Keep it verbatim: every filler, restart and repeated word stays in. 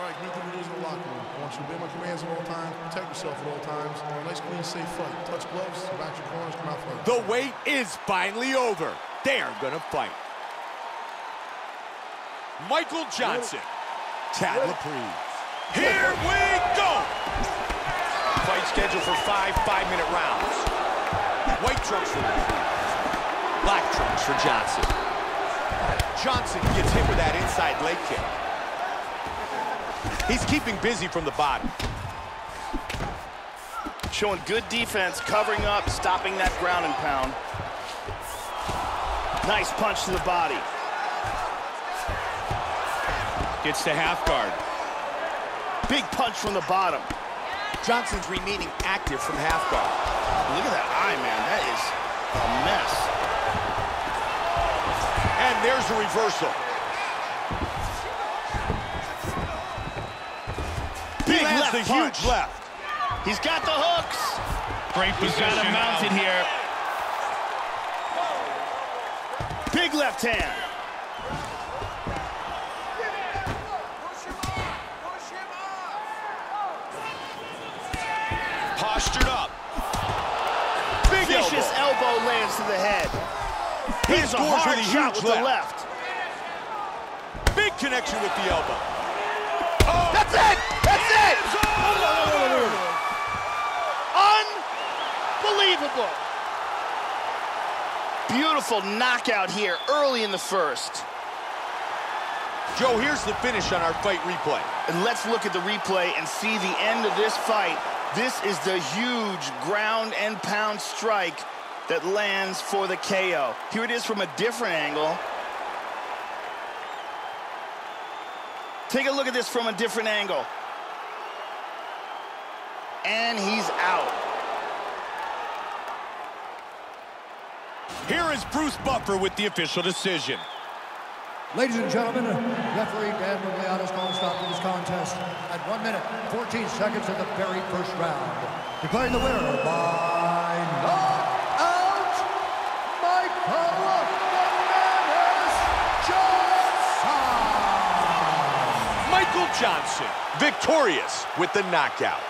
All right, group of rules in the locker room. I want you to obey my commands at all times, protect yourself at all times. A nice, clean, safe fight. Touch gloves, back your corners, come out fight. The wait is finally over. They are gonna fight. Michael Johnson, Chad Laprise. Here we go! Fight scheduled for five five-minute rounds. White trunks for Laprise. Black trunks for Johnson. Johnson gets hit with that inside leg kick. He's keeping busy from the bottom. Showing good defense, covering up, stopping that ground and pound. Nice punch to the body. Gets to half guard. Big punch from the bottom. Johnson's remaining active from half guard. Look at that eye, man. That is a mess. And there's a reversal. Big left, a huge left. He's got the hooks. Great position. He's got him mounted here. Big left hand. Postured up. Big vicious elbow. elbow lands to the head. He is a hard shot with the left. Big connection with the elbow. Oh. That's it! That's it! Unbelievable! Beautiful knockout here early in the first. Joe, here's the finish on our fight replay. And let's look at the replay and see the end of this fight. This is the huge ground and pound strike that lands for the K O. Here it is from a different angle. Take a look at this from a different angle. And he's out. Here is Bruce Buffer with the official decision. Ladies and gentlemen, referee Dan Miragliotta has called a stop to this contest at one minute, fourteen seconds of the very first round. Declaring the winner by knockout, Michael Johnson. Michael Johnson, victorious with the knockout.